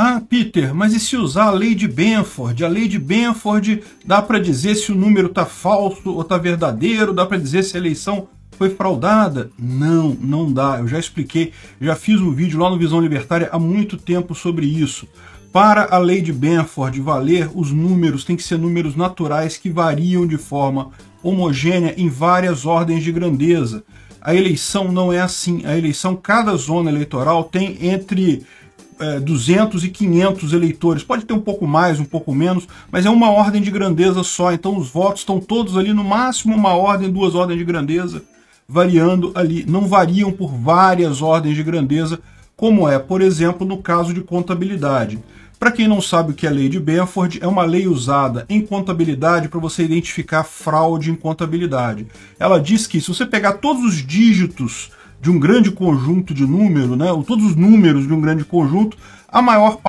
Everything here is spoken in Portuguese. Ah, Peter, mas e se usar a lei de Benford? A lei de Benford dá para dizer se o número está falso ou está verdadeiro? Dá para dizer se a eleição foi fraudada? Não, não dá. Eu já expliquei, já fiz um vídeo lá no Visão Libertária há muito tempo sobre isso. Para a lei de Benford valer, os números têm que ser números naturais que variam de forma homogênea em várias ordens de grandeza. A eleição não é assim. A eleição, cada zona eleitoral tem entre 200 e 500 eleitores, pode ter um pouco mais, um pouco menos, mas é uma ordem de grandeza só, então os votos estão todos ali, no máximo uma ordem, duas ordens de grandeza, variando ali, não variam por várias ordens de grandeza, como é, por exemplo, no caso de contabilidade. Para quem não sabe o que é a lei de Benford, é uma lei usada em contabilidade para você identificar fraude em contabilidade. Ela diz que se você pegar todos os dígitos de um grande conjunto de números, né, ou todos os números de um grande conjunto, a maior parte